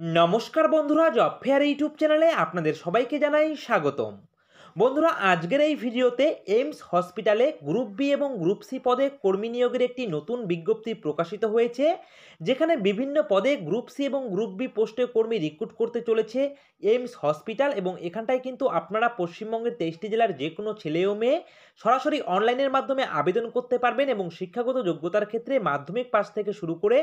नमस्कार बंधुरा जब फेयर यूट्यूब चैनले आपनादेर सबाइके जानाई स्वागतम। बंधुरा आजकेर एई भिडियोते एम्स हस्पिटाले ग्रुप बी एबं ग्रुप सी पदे कर्मी नियोगेर एकटी नतून विज्ञप्ति प्रकाशित हयेछे, जेखाने विभिन्न पदे ग्रुप सी एबं ग्रुप बी पोस्टे कर्मी रिक्रुट करते चलेछे एम्स हस्पिटाल। एबं एखानटाय किन्तु आपनारा पश्चिमबंगेर 23टी जेलार जे कोनो छेले ओ मेये सरासरि अनलाइनेर माध्यमे आवेदन करते पारबेन एबं शिक्षागत योग्यतार क्षेत्रे माध्यमिक पास थेके शुरू करे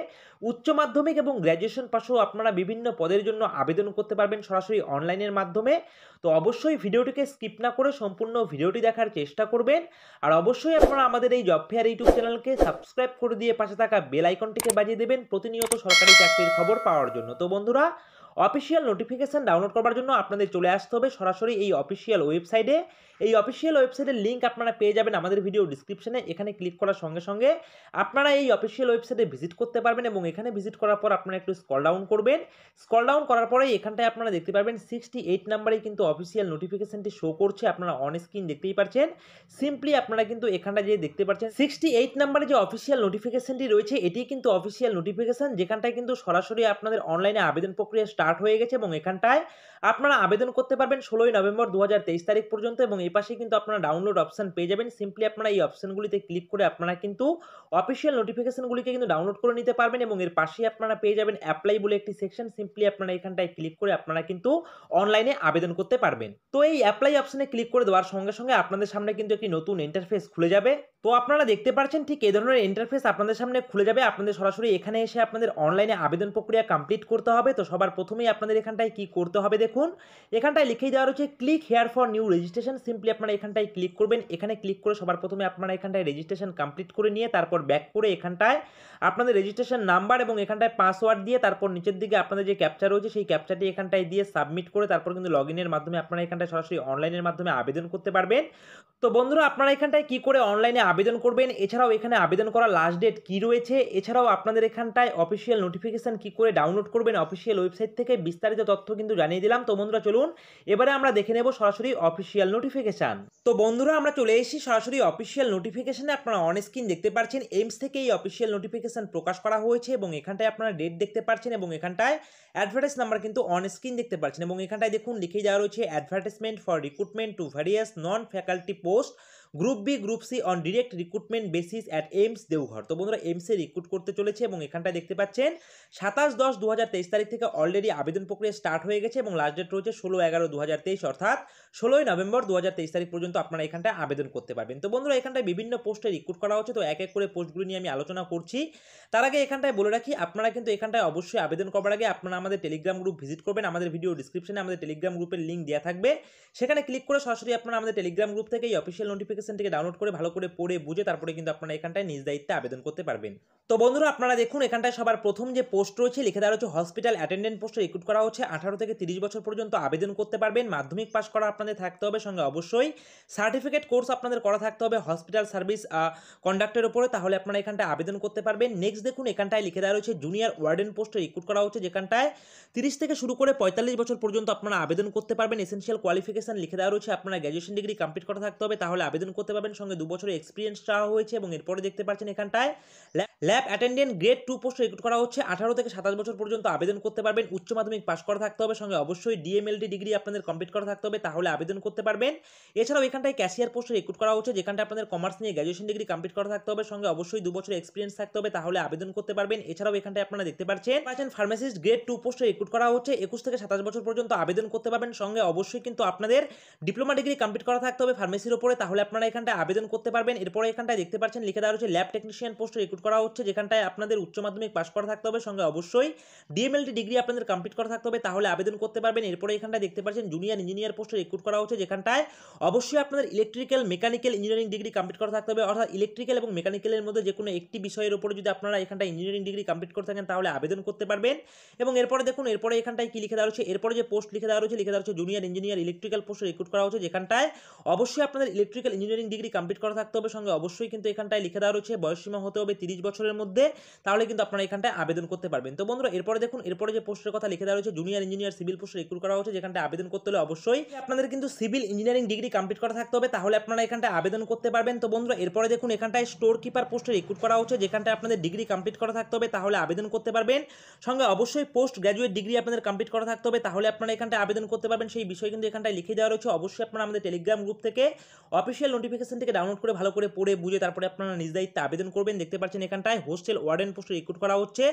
उच्च माध्यमिक एबं ग्र्याजुएशन पासो आपनारा विभिन्न पदेर जोन्नो आवेदन करते पारबेन सरासरि अनलाइनेर माध्यमे। तो अवश्यई भिडियोटिके स्किप ना करे सम्पूर्ण भिडियोटी देखार चेष्टा करबेन और अवश्यई आपनारा आमादेर एई जब फेयर यूट्यूब चैनलके सबस्क्राइब करे दिए पाशे थाका बेल आइकनटिके बाजिये देबेन प्रतिनियत सरकारी चाकरिर खबर पाওয়ার জন্য। तो बंधुरा অফিশিয়াল নোটিফিকেশন ডাউনলোড করার জন্য আপনাদের চলে আসতে হবে সরাসরি এই অফিশিয়াল ওয়েবসাইটে। এই অফিশিয়াল ওয়েবসাইটের লিংক আপনারা পেয়ে যাবেন আমাদের ভিডিও ডেসক্রিপশনে, এখানে ক্লিক করার সঙ্গে সঙ্গে আপনারা এই অফিশিয়াল ওয়েবসাইটে ভিজিট করতে পারবেন। এবং এখানে ভিজিট করার পর আপনারা একটু স্ক্রল ডাউন করবেন, স্ক্রল ডাউন করার পরে এখানটায় আপনারা দেখতে পারবেন 68 নম্বরে কিন্তু অফিশিয়াল নোটিফিকেশনটি শো করছে, আপনারা অন স্ক্রিন দেখতেই পাচ্ছেন। সিম্পলি আপনারা কিন্তু এখানটা যে দেখতে পাচ্ছেন 68 নম্বরে যে অফিশিয়াল নোটিফিকেশনটি রয়েছে এটি কিন্তু অফিশিয়াল নোটিফিকেশন, যেখানটায় কিন্তু সরাসরি আপনাদের অনলাইনে আবেদন প্রক্রিয়া स्टार्ट हो गए और एखानटाय आपनारा आवेदन करते पारबेन 16 नवेम्बर 2023 तारीख पर्यन्त। और एई पाशे किन्तु आपनारा डाउनलोड अपशन पेये जाबेन, सिम्पली आपनारा एई अपशनगुलिते क्लिक करे आपनारा किन्तु अफिशियल नोटिफिकेशनगुलिके किन्तु डाउनलोड करे निते पारबेन। और एर पाशेई आपनारा पेये जाबेन अप्लाई बोले एकटी सेक्शन, सिम्पली आपनारा एखानटाय क्लिक करे आपनारा किन्तु अनलाइने आवेदन करते पारबेन। तो एई अप्लाई अपशने क्लिक करे देवार संगे संगे आपनादेर सामने किन्तु एकटी नतुन इंटरफेस खुले जाबे। तो आपनारा देखते पाच्छेन ठीक एई धरनेर इंटरफेस आपनादेर सामने खुले जाबे, आपनादेर सरासरि एखाने एसे आपनादेर अनलाइने आवेदन प्रक्रिया कमप्लीट करते होबे। तो सबार प्रथमेই আপনাদের এখানটায় কি করতে হবে দেখুন, এখানটায় লিখে দেওয়া রয়েছে click here for new registration. Simply আপনারা এখানটায় ক্লিক করবেন, এখানে ক্লিক করে সবার প্রথমে আপনারা এখানটায় রেজিস্ট্রেশন কমপ্লিট করে নিয়ে তারপর ব্যাক করে এখানটায় আপনাদের রেজিস্ট্রেশন নাম্বার এবং এখানটায় পাসওয়ার্ড দিয়ে তারপর নিচের দিকে আপনাদের যে ক্যাপচা রয়েছে সেই ক্যাপচাটি এখানটায় দিয়ে সাবমিট করে তারপর কিন্তু লগইনের মাধ্যমে আপনারা এখানটায় সরাসরি অনলাইনের মাধ্যমে আবেদন করতে পারবেন। তো বন্ধুরা আপনারা এখানটায় কি করে অনলাইনে আবেদন করবেন, এছাড়াও এখানে আবেদন করা লাস্ট ডেট কি রয়েছে, এছাড়াও আপনাদের এখানটায় অফিশিয়াল নোটিফিকেশন কি করে ডাউনলোড করবেন অফিশিয়াল ওয়েবসাইট থেকে বিস্তারিত তথ্য কিন্তু জানিয়ে দিলাম। তো বন্ধুরা চলুন এবারে আমরা দেখে নেব সরাসরি অফিশিয়াল নোটিফিকেশন। তো বন্ধুরা আমরা চলে এসেছি সরাসরি অফিশিয়াল নোটিফিকেশনে, আপনারা অন স্ক্রিন দেখতে পাচ্ছেন এইমস থেকে এই অফিশিয়াল নোটিফিকেশন প্রকাশ করা হয়েছে। এবং এখানটায় আপনারা ডেট দেখতে পাচ্ছেন এবং এখানটায় অ্যাডভার্টাইজ নাম্বার কিন্তু অন স্ক্রিন দেখতে পাচ্ছেন। এবং এখানটায় দেখুন লিখে দেওয়া রয়েছে advertisement for recruitment to various non faculty post group B group C on direct recruitment basis at AIIMS Deoghar. তো বন্ধুরা এইমসে রিক্রুট করতে চলেছে এবং এখানটায় দেখতে পাচ্ছেন 27/10/2023 তারিখ থেকে অলরেডি আবেদন প্রক্রিয়া স্টার্ট হয়ে গেছে এবং লাস্ট ডেট রয়েছে 16/11/2023 অর্থাৎ 16ই নভেম্বর 2023 তারিখ পর্যন্ত আপনারা এখানটায় আবেদন করতে পারবেন। তো বন্ধুরা এখানটায় বিভিন্ন পোস্টে রিক্রুট করা হচ্ছে, তো এক এক করে পোস্টগুলি নিয়ে আমি আলোচনা করছি। তার আগে এখানটায় বলে রাখি আপনারা কিন্তু এখানটায় অবশ্যই আবেদন করার আগে আপনারা আমাদের টেলিগ্রাম গ্রুপ ভিজিট করবেন, আমাদের ভিডিও ডিসক্রিপশনে আমাদের টেলিগ্রাম গ্রুপের লিঙ্ক দেওয়া থাকবে, সেখানে ক্লিক করে সরাসরি আপনারা আমাদের টেলিগ্রাম গ্রুপ থেকে এই অফিশিয়াল নোটিফিকেশন থেকে ডাউনলোড করে ভালো করে পড়ে বুঝে তারপরে কিন্তু আপনারা এখানটায় নিজ দায়িত্বে আবেদন করতে পারবেন। তো বন্ধুরা আপনারা দেখুন এখানটায় সবার প্রথম যে পোস্ট রয়েছে লিখে দেওয়া হচ্ছে হসপিটাল অ্যাটেন্ডেন্ট পোস্টে রিক্রুট করা হচ্ছে। 18 থেকে 30 বছর পর্যন্ত আবেদন করতে পারবেন, মাধ্যমিক পাস করা আপনাদের থাকতে হবে, সঙ্গে অবশ্যই সার্টিফিকেট কোর্স আপনাদের করা থাকতে হবে হসপিটাল সার্ভিস কন্ডাক্টের উপরে, তাহলে আপনারা এখানটায় আবেদন করতে পারবেন। নেক্সট দেখুন এখানটায় লিখে দেওয়া রয়েছে জুনিয়র ওয়ার্ডেন পোস্টে রিক্রুট করা হচ্ছে, যেখানটায় 30 থেকে শুরু করে 45 বছর পর্যন্ত আপনারা আবেদন করতে পারবেন। এসেনশিয়াল কোয়ালিফিকেশন লিখে দেওয়া রয়েছে আপনারা গ্র্যাজুয়েশন ডিগ্রি কমপ্লিট করা থাকতে হবে, তাহলে আবেদন করতে পারবেন, সঙ্গে 2 বছরের এক্সপিরিয়েন্স চাওয়া হয়েছে। এবং এরপরে দেখতে পাচ্ছেন এখানটায় ল্যাব অ্যাটেন্ডেন্ট গ্রেড 2 পোস্টে রিক্রুট করা হচ্ছে, 18 থেকে 27 বছর পর্যন্ত আবেদন করতে পারবেন, উচ্চ মাধ্যমিক পাস করা থাকতে হবে, সঙ্গে অবশ্যই ডিএমএলটি ডিগ্রি আপনাদের কমপ্লিট করা থাকতে হবে, তাহলে আবেদন করতে পারবেন। এছাড়াও এখানটায় ক্যাশিয়ার পোস্টে রিক্রুট করা হচ্ছে, যেখানটা আপনাদের কমার্স নিয়ে গ্র্যাজুয়েশন ডিগ্রি কমপ্লিট করা থাকতে হবে, সঙ্গে অবশ্যই 2 বছরের এক্সপিরিয়েন্স থাকতে হবে, তাহলে আবেদন করতে পারবেন। এছাড়াও এখানটায় আপনারা দেখতে পাচ্ছেন ফার্মাসিস্ট গ্রেড 2 পোস্টে রিক্রুট করা হচ্ছে, 21 থেকে 27 বছর পর্যন্ত আবেদন করতে পারবেন, সঙ্গে অবশ্যই কিন্তু আপনাদের ডিপ্লোমা ডিগ্রি কমপ্লিট করা থাকতে হবে ফার্মেসির উপরে, তাহলে আপনারা এখানটায় আবেদন করতে পারবেন। এরপরে এখানটায় দেখতে পাচ্ছেন লিখে দেওয়া হচ্ছে ল্যাব টেকনিশিয়ান পোস্টে রিক্রুট করা হচ্ছে, যেখানটায় আপনাদের উচ্চ মাধ্যমিক পাস করা থাকতে হবে, সঙ্গে অবশ্যই ডিএমএলটি ডিগ্রি আপনাদের কমপ্লিট করা থাকতে হবে, তাহলে আবেদন করতে পারবেন। এরপরে এখানটায় দেখতে পাচ্ছেন জুনিয়র ইঞ্জিনিয়ার পোস্টে রিক্রুট করা হচ্ছে, যেখানটায় অবশ্যই আপনাদের electrical mechanical engineering degree complete করা থাকতে হবে, অর্থাৎ ইলেকট্রিক্যাল এবং মেকানিক্যালের মধ্যে যে কোনো একটি বিষয়ের উপরে যদি আপনারা এখানটায় ইঞ্জিনিয়ারিং ডিগ্রি কমপ্লিট করে থাকেন তাহলে আবেদন করতে পারবেন। এবং এরপরে দেখুন এরপরে এখানটায় কি লিখে দেওয়া হচ্ছে, এরপরে যে পোস্ট লিখে দেওয়া হচ্ছে লিখে দেওয়া হচ্ছে জুনিয়র ইঞ্জিনিয়ার ইলেকট্রিক্যাল পোস্টে রিক্রুট করা হচ্ছে, যেখানটায় অবশ্যই আপনাদের ইলেকট্রিক্যাল इंजिनियरिंग डिग्री कमप्लीट करा থাকতে হবে संगे अवश्य क्योंकि एखानटाय लिखे देওয়া रही है बयस सीमा होते হবে 30 বছরের মধ্যে তাহলে কিন্তু আপনারা এখানটায় আবেদন করতে পারবেন। তো বন্ধুরা এরপরে দেখুন এরপরে যে পোস্টের কথা লিখে দেওয়া রয়েছে junior engineer civil post recruit করা হচ্ছে যেখানটায় আবেদন করতে হলে অবশ্যই আপনাদের কিন্তু সিভিল ইঞ্জিনিয়ারিং ডিগ্রি কমপ্লিট করা থাকতে হবে তাহলে আপনারা এখানটায় আবেদন করতে পারবেন। তো বন্ধুরা এরপরে দেখুন এখানটায় স্টোর কিপার পোস্টে রিক্রুট করা হচ্ছে যেখানটায় আপনাদের ডিগ্রি কমপ্লিট করা থাকতে হবে তাহলে আবেদন করতে পারবেন সঙ্গে অবশ্যই পোস্ট গ্রাজুয়েট ডিগ্রি আপনাদের কমপ্লিট করা থাকতে হবে তাহলে আপনারা এখানটায় আবেদন করতে পারবেন সেই বিষয় কিন্তু এখানটায় লিখে দেওয়া রয়েছে অবশ্যই আপনারা আমাদের টেলিগ্রাম গ্রুপ থেকে অফিশিয়াল নোটিফিকেশন থেকে ডাউনলোড করে ভালো করে পড়ে বুঝে তারপরে আপনারা নিজ দায়িত্বে আবেদন করবেন। দেখতে পাচ্ছেন এখানটায় হোস্টেল ওয়ার্ডেন পোস্টে রিক্রুট করা হচ্ছে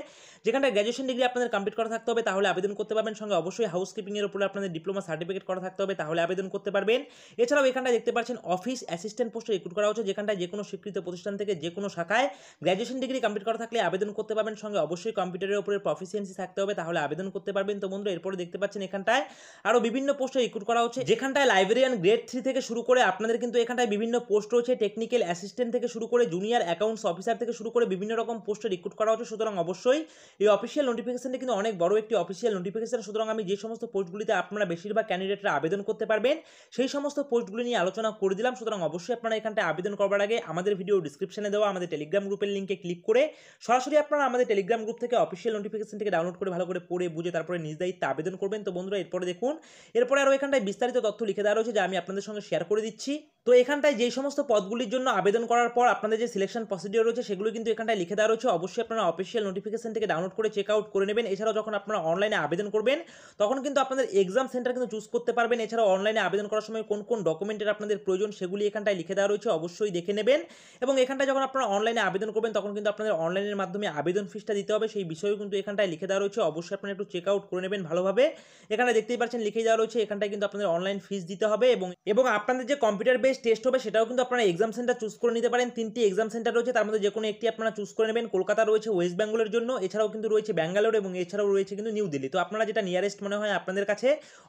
যেখানটায় গ্র্যাজুয়েশন ডিগ্রি আপনাদের কমপ্লিট করা থাকতে হবে তাহলে আবেদন করতে পারবেন সঙ্গে অবশ্যই হাউসকিপিং এর উপরে আপনাদের ডিপ্লোমা সার্টিফিকেট করা থাকতে হবে তাহলে আবেদন করতে পারবেন। এছাড়াও এখানটায় দেখতে পাচ্ছেন অফিস অ্যাসিস্ট্যান্ট পোস্টে রিক্রুট করা হচ্ছে যেখানটায় যে কোনো স্বীকৃত প্রতিষ্ঠান থেকে যে কোনো শাখায় গ্র্যাজুয়েশন ডিগ্রি কমপ্লিট করা থাকলে আবেদন করতে পারবেন সঙ্গে অবশ্যই কম্পিউটারের উপরে প্রফিসিয়েন্সি থাকতে হবে তাহলে আবেদন করতে পারবেন। তো বন্ধুরা এরপরে দেখতে পাচ্ছেন এখানটায় আরো বিভিন্ন পোস্টে রিক্রুট করা হচ্ছে যেখানটায় লাইব্রেরিয়ান গ্রেড 3 থেকে শুরু করে আপনাদের কিন্তু এখানটায় বিভিন্ন পোস্ট রয়েছে টেকনিক্যাল অ্যাসিস্ট্যান্ট থেকে শুরু করে জুনিয়র অ্যাকাউন্টস অফিসার থেকে শুরু করে বিভিন্ন রকম পোস্টে রিক্রুট করা হচ্ছে। সুতরাং অবশ্যই এই অফিশিয়াল নোটিফিকেশনটি কিন্তু অনেক বড় একটি অফিশিয়াল নোটিফিকেশন সুতরাং আমি যে সমস্ত পোস্টগুলিতে আপনারা বেশিরভাগ ক্যান্ডিডেটরা আবেদন করতে পারবেন সেই সমস্ত পোস্টগুলি নিয়ে আলোচনা করে দিলাম। সুতরাং অবশ্যই আপনারা এখানটায় আবেদন করার আগে আমাদের ভিডিও ডিসক্রিপশনে দেওয়া আমাদের টেলিগ্রাম গ্রুপের লিঙ্কে ক্লিক করে সরাসরি আপনারা আমাদের টেলিগ্রাম গ্রুপ থেকে অফিশিয়াল নোটিফিকেশন থেকে ডাউনলোড করে ভালো করে পড়ে বুঝে তারপরে নিজ দায়িত্বে আবেদন করবেন। তো বন্ধুরা এরপরে দেখুন এরপরে আরও এখানটায় বিস্তারিত তথ্য লিখে দেওয়া রয়েছে যা আমি আপনাদের সঙ্গে শেয়ার করে দিচ্ছি। তো এখানটায় যেই সমস্ত পদগুলির জন্য আবেদন করার পর আপনাদের যে সিলেকশন প্রসিডিওর রয়েছে সেগুলো কিন্তু এখানটায় লিখে দেওয়া রয়েছে অবশ্যই আপনারা অফিশিয়াল নোটিফিকেশন থেকে ডাউনলোড করে চেক আউট করে নেবেন। এছাড়াও যখন আপনারা অনলাইনে আবেদন করবেন তখন কিন্তু আপনাদের এক্সাম সেন্টার কিন্তু চুজ করতে পারবেন। এছাড়াও অনলাইনে আবেদন করার সময় কোন কোন ডকুমেন্টের আপনাদের প্রয়োজন সেগুলি এখানটায় লিখে দেওয়া রয়েছে অবশ্যই দেখে নেবেন এবং এখানটায় যখন আপনারা অনলাইনে আবেদন করবেন তখন কিন্তু আপনাদের অনলাইনের মাধ্যমে আবেদন ফিসটা দিতে হবে সেই বিষয়েও কিন্তু এখানটায় লিখে দেওয়া রয়েছে অবশ্যই আপনারা একটু চেক আউট করে নেবেন ভালোভাবে। এখানে দেখতেই পাচ্ছেন লিখে দেওয়া রয়েছে এখানটায় কিন্তু আপনাদের অনলাইন ফিস দিতে হবে এবং আপনাদের যে কম্পিউটার বেস টেস্ট হবে সেটাও কিন্তু আপনারা এক্সাম সেন্টার চুজ করে নিতে পারেন। 3টি এক্সাম সেন্টার রয়েছে তার মধ্যে যে কোনো একটি আপনারা চুজ করে নেবেন। কলকাতা রয়েছে ওয়েস্ট বেঙ্গলের জন্য, এছাড়াও কিন্তু রয়েছে ব্যাঙ্গালোর এবং এছাড়াও রয়েছে কিন্তু নিউ দিল্লি। তো আপনারা যেটা নিয়ারেস্ট মনে হয় আপনাদের কাছে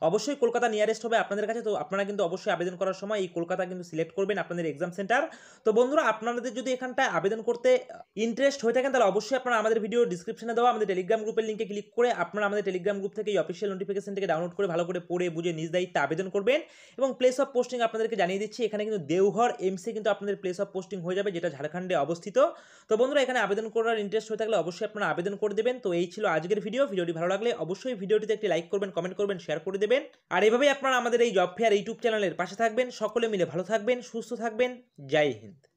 অবশ্যই কলকাতা নিয়ারেস্ট হবে আপনাদের কাছে। তো আপনারা কিন্তু অবশ্যই আবেদন করার সময় এই কলকাতা কিন্তু সিলেক্ট করবেন আপনাদের এক্সাম সেন্টার। তো বন্ধুরা আপনাদের যদি এখানটায় আবেদন করতে ইন্টারেস্ট হয়ে থাকেন তাহলে অবশ্যই আপনারা আমাদের ভিডিও ডিসক্রিপশনে দেওয়া আমাদের টেলিগ্রাম গ্রুপের লিঙ্কে ক্লিক করে আপনারা আমাদের টেলিগ্রাম গ্রুপ থেকে এই অফিসিয়াল নোটিফিকেশন থেকে ডাউনলোড করে ভালো করে পড়ে বুঝে নিজ দায়িত্বে আবেদন করবেন এবং প্লেস অফ পোস্টিং আপনাদেরকে জানিয়ে দিচ্ছি এখানে কিন্তু দেওঘর এমসে কিন্তু আপনাদের প্লেস অফ পোস্টিং হয়ে যাবে যেটা ঝাড়খণ্ডে অবস্থিত। তো বন্ধুরা এখানে আবেদন করার ইন্টারেস্ট হয়ে থাকলে অবশ্যই আপনারা আবেদন করে দেবেন। তো এই ছিল আজকের ভিডিও। ভিডিওটি ভালো লাগলে অবশ্যই ভিডিওটিতে একটি লাইক করবেন, কমেন্ট করবেন, শেয়ার করে দেবেন আর এভাবেই আপনারা আমাদের এই জব ফেয়ার ইউটিউব চ্যানেলের পাশে থাকবেন। সকলে মিলে ভালো থাকবেন, সুস্থ থাকবেন। জয় হিন্দ।